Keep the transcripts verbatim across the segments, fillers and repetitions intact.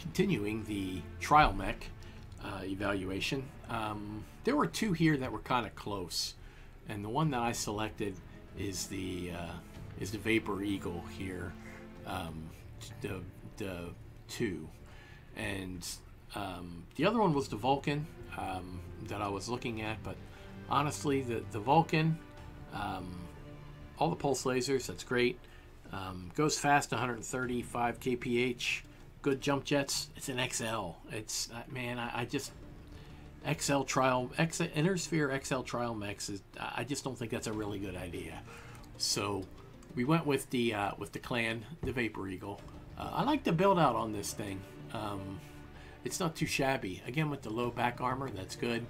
continuing the trial mech uh, evaluation, um, there were two here that were kind of close, and the one that I selected is the uh, is the Vapor Eagle here, um, the the two, and um, the other one was the Vulcan um, that I was looking at, but honestly, the the Vulcan, um, all the pulse lasers, that's great. Um, goes fast, one thirty-five K P H. Good jump jets. It's an X L. It's uh, man, I, I just X L trial, X, Intersphere X L trial mechs. Is, I just don't think that's a really good idea. So we went with the uh, with the Clan, the Vapor Eagle. Uh, I like the build out on this thing. Um, it's not too shabby. Again, with the low back armor, that's good.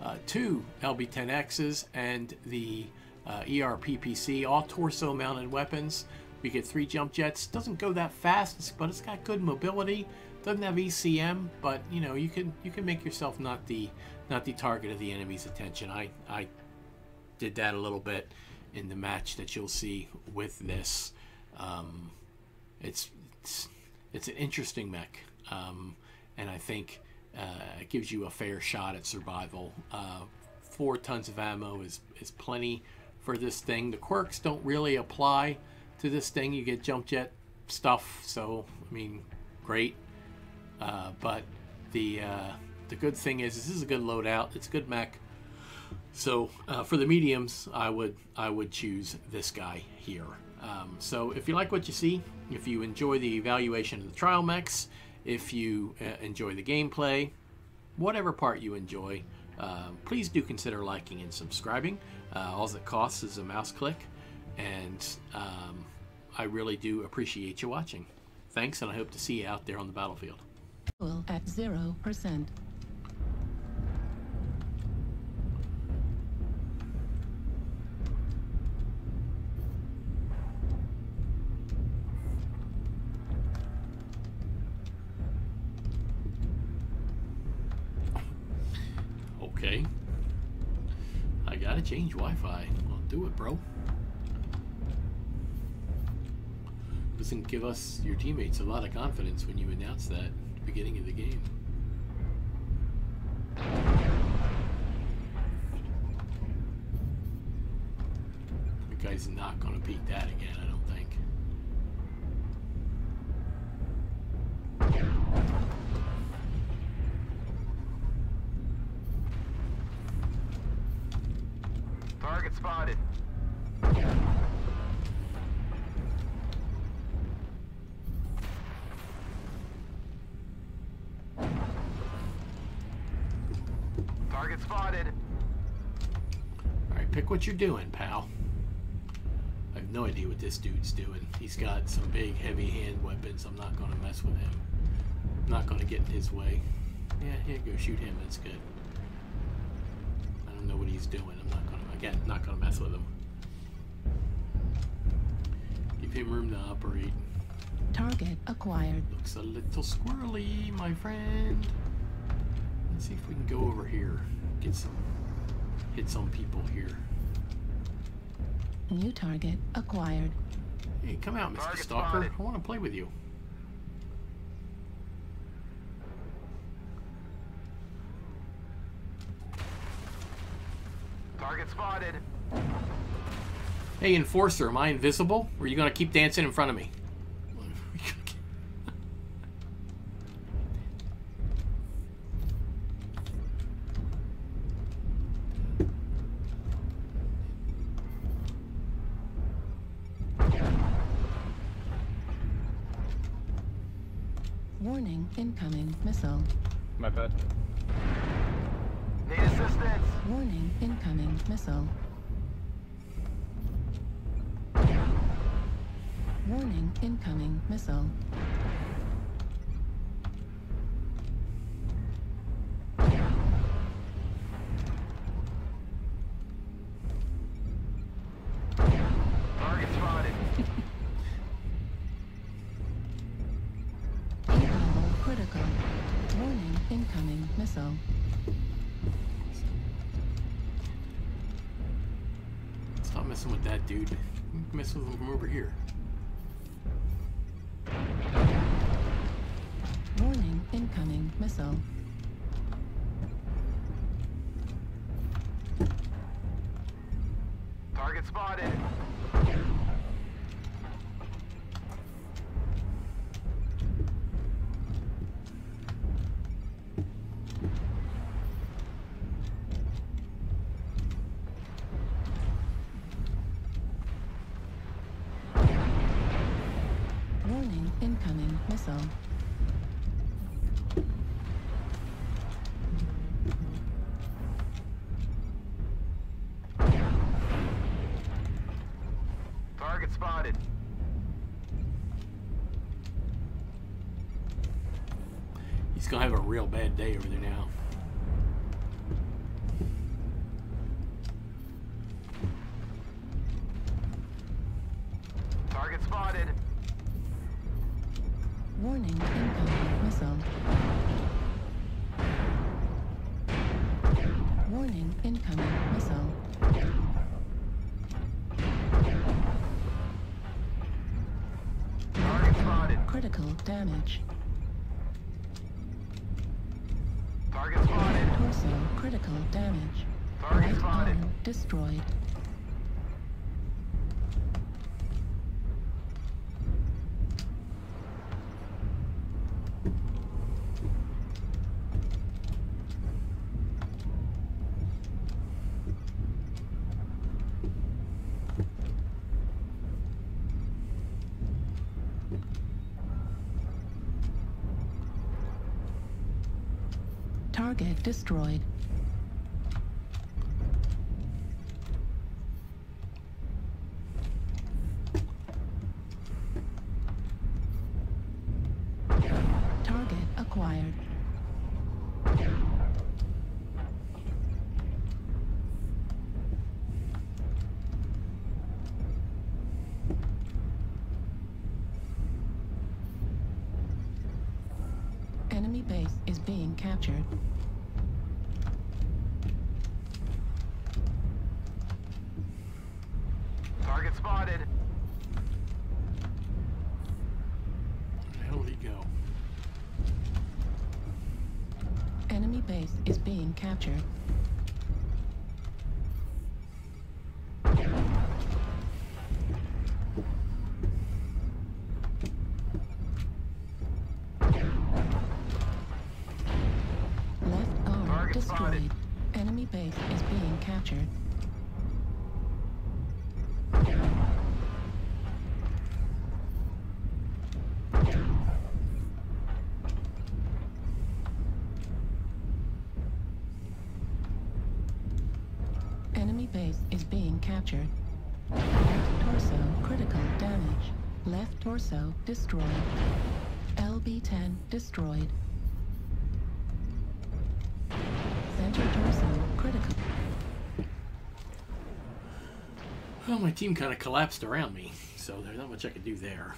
Uh, two L B ten X's and the uh, E R P P C, all torso mounted weapons. We get three jump jets. Doesn't go that fast, but it's got good mobility. Doesn't have E C M, but you know, you can you can make yourself not the not the target of the enemy's attention. I I did that a little bit in the match that you'll see with this. Um, it's, it's it's an interesting mech, um, and I think uh, it gives you a fair shot at survival. Uh, four tons of ammo is is plenty for this thing. The quirks don't really apply to this thing. You get jump jet stuff, so I mean, great. Uh, but the uh, the good thing is, this is a good loadout. It's a good mech. So uh, for the mediums, I would I would choose this guy here. Um, so if you like what you see, if you enjoy the evaluation of the trial mechs, if you uh, enjoy the gameplay, whatever part you enjoy, uh, please do consider liking and subscribing. Uh, all it costs is a mouse click, and um, I really do appreciate you watching. Thanks, and I hope to see you out there on the battlefield. Well, at zero percent. Okay. I gotta change Wi-Fi. I'll do it, bro. Doesn't give us, your teammates, a lot of confidence when you announce that at the beginning of the game. The guy's not going to beat that again, I don't think. Target spotted. Spotted. Alright, pick what you're doing, pal. I have no idea what this dude's doing. He's got some big, heavy hand weapons. I'm not going to mess with him. I'm not going to get in his way. Yeah, here, go shoot him. That's good. I don't know what he's doing. I'm not going to, again, not going to mess with him. Give him room to operate. Target acquired. Looks a little squirrely, my friend. Let's see if we can go over here. Get some, hit some people here. New target acquired. Hey, come out, Mister Stalker. I want to play with you. Target spotted. Hey, Enforcer, am I invisible? Or are you going to keep dancing in front of me? Warning, incoming missile. My bad. Need assistance. Warning, incoming missile. Warning, incoming missile. Incoming missile. Stop messing with that dude. Mess with him from over here. Warning, incoming missile. Target spotted. Warning, incoming missile. Target spotted. He's gonna have a real bad day over there now. Target spotted. Warning, incoming missile. Warning, incoming missile. Target spotted. Critical damage. Target spotted. Torso, critical damage. Target right spotted. Arm destroyed. Target destroyed. Target acquired. Enemy base is being captured. Target spotted. Where the hell did he go? Enemy base is being captured. Destroyed. Enemy base is being captured. Enemy base is being captured. Left torso critical damage. Left torso destroyed. L B ten destroyed. Critical. Well, my team kind of collapsed around me, so there's not much I could do there.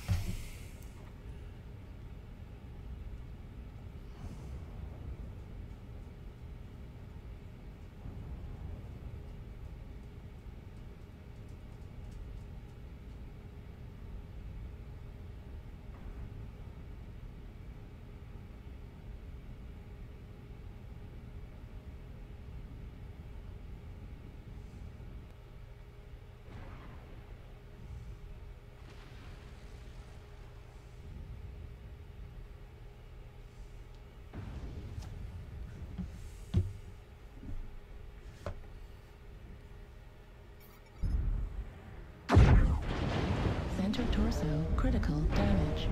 Torso critical damage.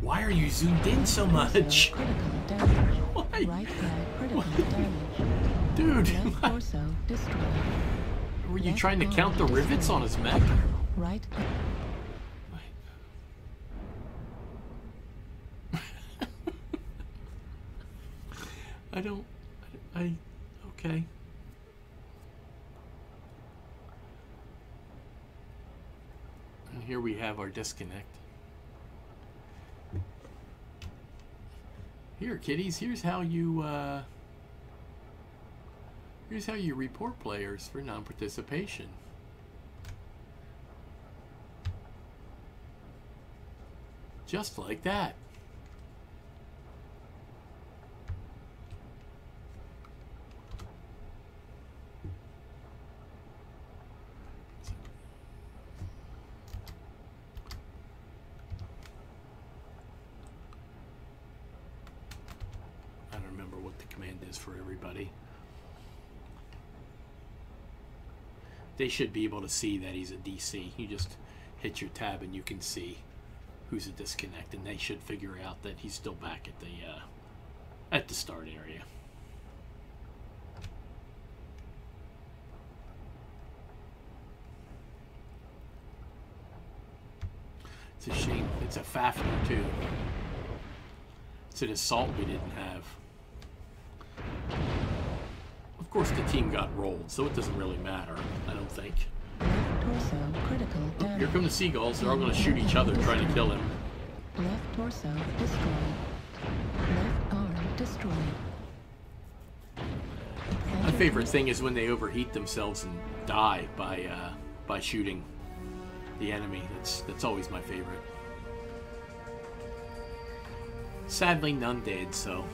Why are you zoomed in so much? Critical damage. Why? Right side critical damage. Dude, left torso destroyed. Were you left trying to count the destroyed. Rivets on his mech? Right. I don't. I. I okay. Here we have our disconnect. Here, kiddies, here's how you uh, here's how you report players for non-participation. Just like that. to remember what the command is for everybody. They should be able to see that he's a D C. You just hit your tab and you can see who's a disconnect, and they should figure out that he's still back at the uh, at the start area. It's a shame. It's a Fafnir too. It's an assault we didn't have. Of course, the team got rolled, so it doesn't really matter, I don't think. Torso, critical damage. Here come the seagulls. They're all going to shoot each other, trying to kill him. Left torso destroyed. Left arm destroyed. My favorite thing is when they overheat themselves and die by uh, by shooting the enemy. That's that's always my favorite. Sadly, none did, so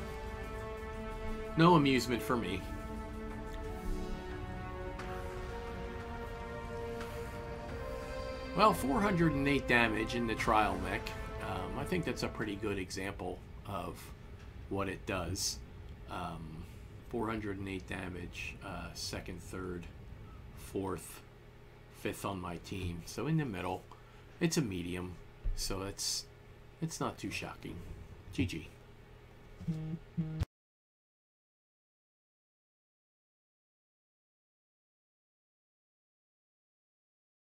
no amusement for me. Well, four hundred eight damage in the trial mech. Um, I think that's a pretty good example of what it does. Um, four hundred eight damage, uh, second, third, fourth, fifth on my team. So in the middle, it's a medium. So it's, it's not too shocking. G G.